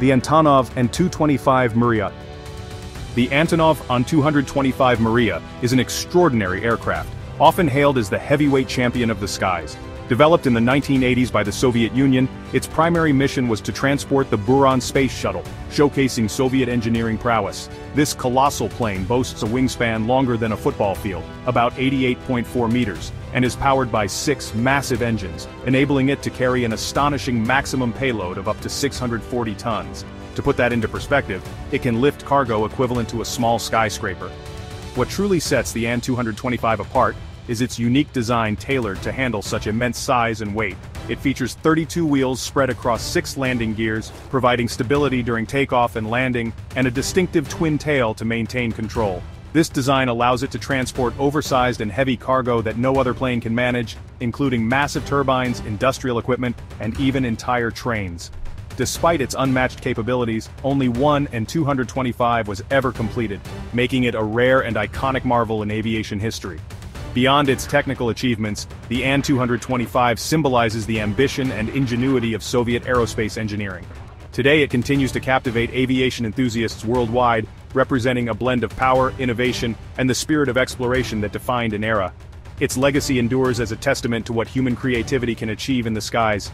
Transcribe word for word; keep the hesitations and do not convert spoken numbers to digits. the Antonov An two twenty-five Mriya. The Antonov An two twenty-five Mriya is an extraordinary aircraft, often hailed as the heavyweight champion of the skies. Developed in the nineteen eighties by the Soviet Union, its primary mission was to transport the Buran space shuttle, showcasing Soviet engineering prowess. This colossal plane boasts a wingspan longer than a football field, about eighty-eight point four meters, and is powered by six massive engines, enabling it to carry an astonishing maximum payload of up to six hundred forty tons. To put that into perspective, it can lift cargo equivalent to a small skyscraper. What truly sets the An two twenty-five apart is its unique design tailored to handle such immense size and weight. It features thirty-two wheels spread across six landing gears, providing stability during takeoff and landing, and a distinctive twin tail to maintain control. This design allows it to transport oversized and heavy cargo that no other plane can manage, including massive turbines, industrial equipment, and even entire trains. Despite its unmatched capabilities, only one An two twenty-five was ever completed, making it a rare and iconic marvel in aviation history. Beyond its technical achievements, the An two twenty-five symbolizes the ambition and ingenuity of Soviet aerospace engineering. Today it continues to captivate aviation enthusiasts worldwide, representing a blend of power, innovation, and the spirit of exploration that defined an era. Its legacy endures as a testament to what human creativity can achieve in the skies.